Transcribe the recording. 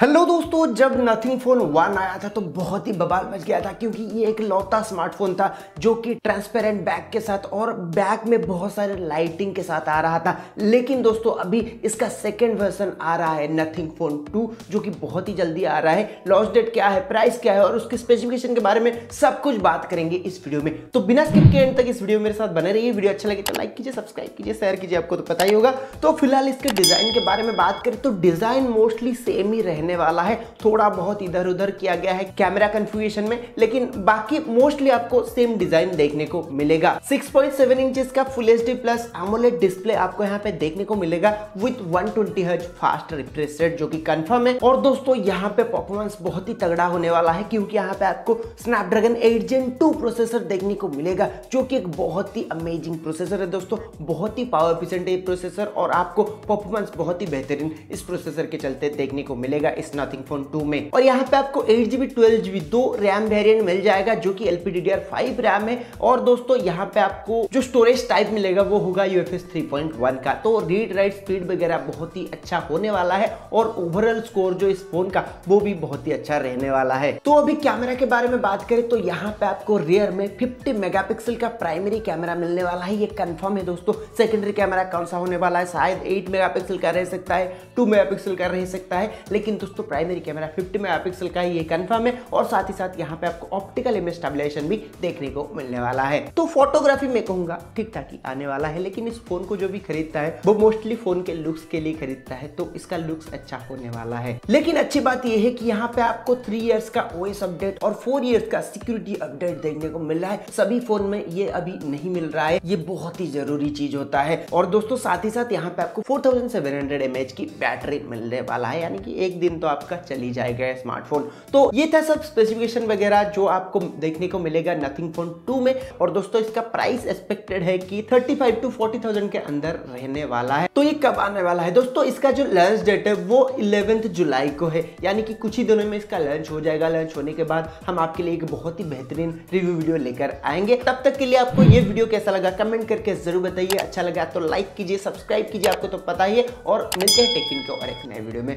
Hello दोस्तों, जब nothing phone 1 आया था तो बहुत ही बवाल मच गया था क्योंकि ये एक लौता स्मार्टफोन था जो कि ट्रांसपेरेंट बैक के साथ और बैक में बहुत सारे लाइटिंग के साथ आ रहा था। लेकिन दोस्तों अभी इसका सेकंड वर्जन आ रहा है नथिंग फोन 2, जो कि बहुत ही जल्दी आ रहा है। लॉन्च डेट क्या है, प्राइस क्या है और उसकी स्पेसिफिकेशन के बारे में सब कुछ बात करेंगे इस वीडियो में। तो बिना स्किप के एंड तक इस वीडियो मेरे साथ बने रहिए। वीडियो अच्छा लगे तो लाइक कीजिए, सब्सक्राइब कीजिए, शेयर कीजिए, आपको तो पता ही होगा। तो फिलहाल इसके डिजाइन के बारे में बात करें तो डिजाइन मोस्टली सेम ही रहने वाला है, थोड़ा बहुत इधर उधर किया गया है कैमरा कन्फिगरेशन में, लेकिन बाकी मोस्टली आपको सेम डिजाइन देखने को मिलेगा। 6.7 इंच का full HD plus AMOLED display आपको यहाँ पे देखने को मिलेगा with 120 hertz fast refresh rate, जो कि कंफर्म है। और दोस्तों यहाँ पे परफॉर्मेंस बहुत ही तगड़ा होने वाला है क्योंकि यहाँ पे आपको स्नैपड्रैगन 8 जेन 2 प्रोसेसर देखने को मिलेगा, जो कि एक बहुत ही अमेजिंग प्रोसेसर है दोस्तों। बहुत ही पावर एफिशिएंट है प्रोसेसर और आपको परफॉर्मेंस बहुत ही बेहतरीन इस प्रोसेसर के चलते देखने को मिलेगा इस नथिंग फोन 2 में। और यहाँ पे आपको 8GB 12GB दो रैम वेरिएंट मिल जाएगा जो कि LPDDR5 रैम है। और दोस्तों यहाँ पे आपको जो स्टोरेज टाइप मिलेगा वो होगा UFS 3.1 का, तो रीड राइट स्पीड वगैरह बहुत ही अच्छा होने वाला है और ओवरऑल स्कोर जो इस फोन का वो भी बहुत ही अच्छा रहने वाला है। तो अभी कैमरा के बारे में बात करें तो यहाँ पे आपको रियर में 50 मेगापिक्सल का प्राइमरी कैमरा मिलने वाला है, ये कंफर्म है दोस्तों। सेकेंडरी कैमरा कौन सा होने वाला है, शायद 8 मेगापिक्सल का रह सकता है, 2 मेगापिक्सल का रह सकता है, लेकिन दोस्तों प्राइमरी कैमरा 50 मेगापिक्सल का ये कंफर्म है। और साथ ही साथ यहाँ पे आपको ऑप्टिकल इमेज स्टेबलाइजेशन भी देखने को मिलने वाला है। तो फोटोग्राफी में कहूंगा ठीक ठाक ही आने वाला है, लेकिन इस फोन को जो भी खरीदता है वो मोस्टली फोन के लुक्स के लिए खरीदता है, तो इसका लुक्स अच्छा होने वाला है। लेकिन अच्छी बात यह है कि यहाँ पे आपको 3 इयर्स का OS अपडेट और 4 इयर्स का सिक्योरिटी अपडेट देखने को मिल रहा है। सभी फोन में ये अभी नहीं मिल रहा है, ये बहुत ही जरूरी चीज होता है। और दोस्तों साथ ही साथ यहाँ पे आपको 4700 mAh की बैटरी मिलने वाला है, यानी कि एक दिन तो आपका चली जाएगा स्मार्टफोन। तो ये था सब स्पेसिफिकेशन वगैरह जो आपको देखने को मिलेगा नथिंग फोन 2 में। और दोस्तों इसका प्राइस एक्सपेक्टेड है कि 35,000 to 40,000 के अंदर रहने वाला है। तो ये कब आने वाला है दोस्तों, इसका जो लॉन्च डेट है वो 11 जुलाई को है, यानी कि कुछ ही दिनों में इसका लॉन्च हो जाएगा। लॉन्च होने के बाद हम आपके लिए एक बहुत ही बेहतरीन रिव्यू वीडियो लेकर आएंगे। तब तक के लिए आपको ये वीडियो कैसा लगा कमेंट करके जरूर बताइए। अच्छा लगा तो लाइक कीजिए, सब्सक्राइब कीजिए, आपको तो पता ही है। और मिलते हैं टेक इनको और एक नए वीडियो में।